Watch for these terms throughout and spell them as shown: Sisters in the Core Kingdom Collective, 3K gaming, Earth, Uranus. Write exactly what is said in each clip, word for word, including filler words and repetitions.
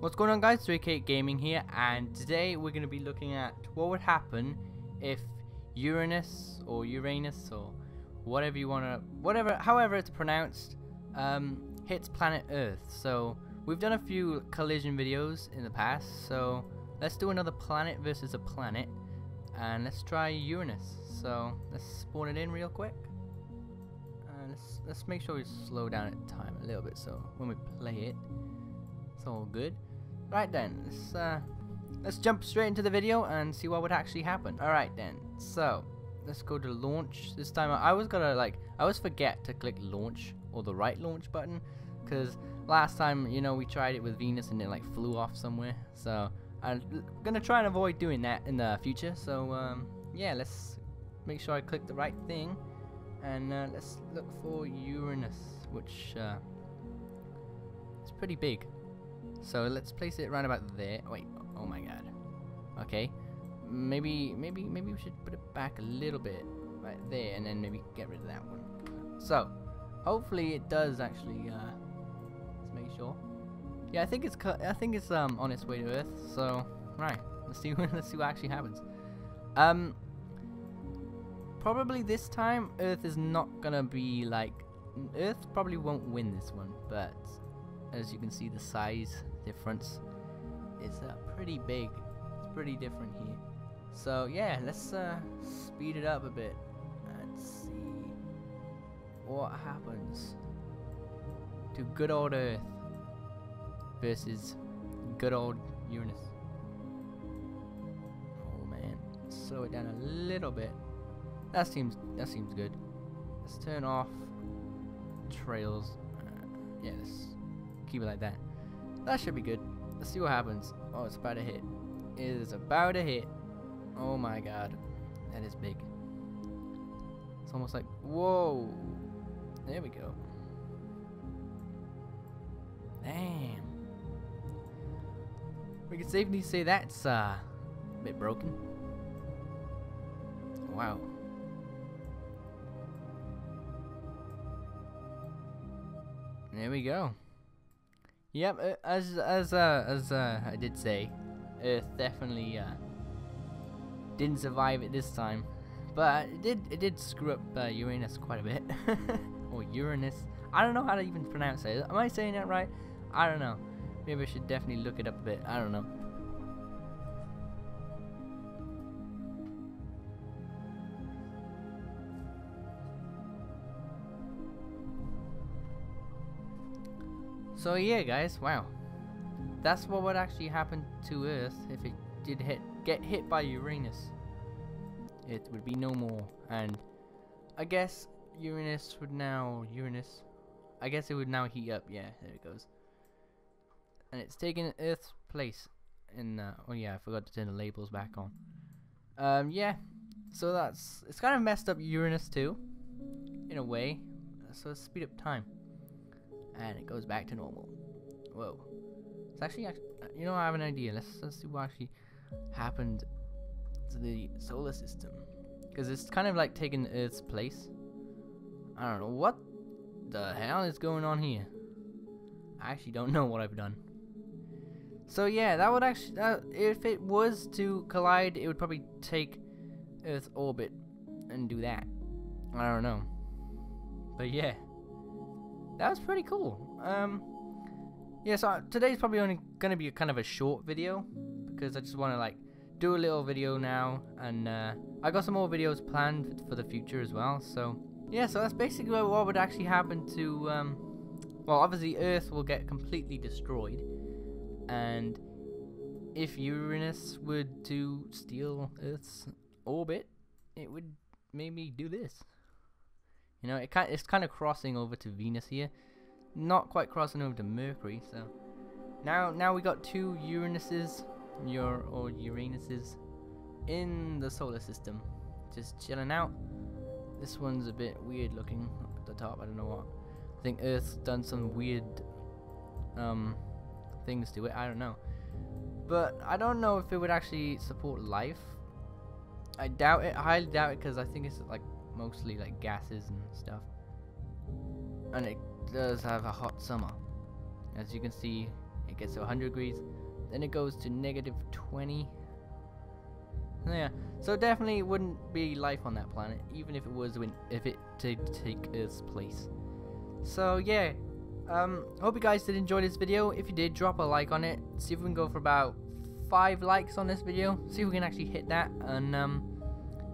What's going on, guys? three K Gaming here, and today we're going to be looking at what would happen if Uranus or Uranus or whatever you want to, whatever, however it's pronounced, um, hits planet Earth. So we've done a few collision videos in the past, so let's do another planet versus a planet, and let's try Uranus. So let's spawn it in real quick, and let's let's make sure we slow down at the time a little bit, so when we play it, it's all good. Right then, let's, uh, let's jump straight into the video and see what would actually happen. Alright then, so let's go to launch. This time I always gotta like, I always forget to click launch or the right launch button, because last time, you know, we tried it with Venus and it like flew off somewhere, so I'm gonna try and avoid doing that in the future. So um, yeah, let's make sure I click the right thing, and uh, let's look for Uranus, which uh, is pretty big. So let's place it right about there. Wait, oh my god. Okay, maybe, maybe, maybe we should put it back a little bit, right there, and then maybe get rid of that one. So, hopefully it does actually. Uh, let's make sure. Yeah, I think it's, I think it's um on its way to Earth. So, right, let's see, let's see what actually happens. Um, probably this time Earth is not gonna be like, Earth probably won't win this one, but as you can see, the size difference is uh, pretty big. It's pretty different here. So yeah, let's uh, speed it up a bit and see what happens to good old Earth versus good old Uranus. Oh man, slow it down a little bit. That seems that seems good. Let's turn off trails. Uh, yeah, let's keep it like that. That should be good. Let's see what happens. Oh, it's about to hit. It is about to hit. Oh my god, that is big. It's almost like, whoa. There we go. Damn. We can safely say that's uh, a bit broken. Wow. There we go. Yep, as as uh, as uh, I did say, Earth definitely uh, didn't survive it this time, but it did it did screw up uh, Uranus quite a bit, or Uranus. I don't know how to even pronounce it. Am I saying that right? I don't know. Maybe I should definitely look it up a bit. I don't know. So yeah, guys, wow, that's what would actually happen to Earth if it did hit, get hit by Uranus. It would be no more, and I guess Uranus would now, Uranus, I guess it would now heat up. Yeah, there it goes, and it's taking Earth's place in, uh, oh yeah, I forgot to turn the labels back on. Um, yeah, so that's, it's kind of messed up Uranus too, in a way, so let's speed up time. And it goes back to normal. Whoa! It's actually, actually, you know, I have an idea. Let's let's see what actually happened to the solar system, because it's kind of like taking Earth's place. I don't know what the hell is going on here. I actually don't know what I've done. So yeah, that would actually, that, if it was to collide, it would probably take Earth's orbit and do that. I don't know, but yeah. That was pretty cool. Um, yeah, so today's probably only going to be a kind of a short video, because I just want to like do a little video now, and uh, I got some more videos planned for the future as well. So yeah, so that's basically what would actually happen to, um, well, obviously Earth will get completely destroyed, and if Uranus would to steal Earth's orbit, it would maybe do this. You know, it kind it's kind of crossing over to Venus here, not quite crossing over to Mercury. So now now we got two Uranuses, your or Uranuses, in the solar system, just chilling out. This one's a bit weird looking up at the top. I don't know what. I think Earth's done some weird um things to it. I don't know, but I don't know if it would actually support life. I doubt it. I highly doubt it, because I think it's like mostly like gases and stuff, and it does have a hot summer. As you can see, it gets to one hundred degrees, then it goes to negative twenty. Yeah, so definitely wouldn't be life on that planet, even if it was when if it did take its place. So yeah, um, hope you guys did enjoy this video. If you did, drop a like on it. See if we can go for about five likes on this video. See if we can actually hit that. And um,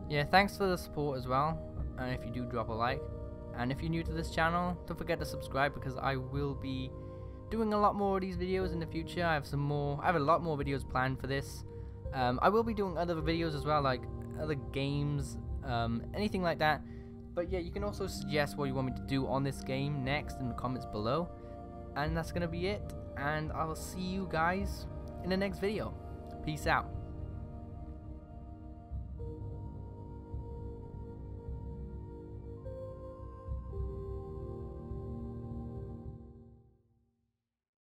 yeah, thanks for the support as well. And if you do, drop a like. And if you're new to this channel, don't forget to subscribe, because I will be doing a lot more of these videos in the future. I have some more. I have a lot more videos planned for this. Um, I will be doing other videos as well, like other games, um, anything like that. But yeah, you can also suggest what you want me to do on this game next in the comments below. And that's going to be it. And I will see you guys in the next video. Peace out.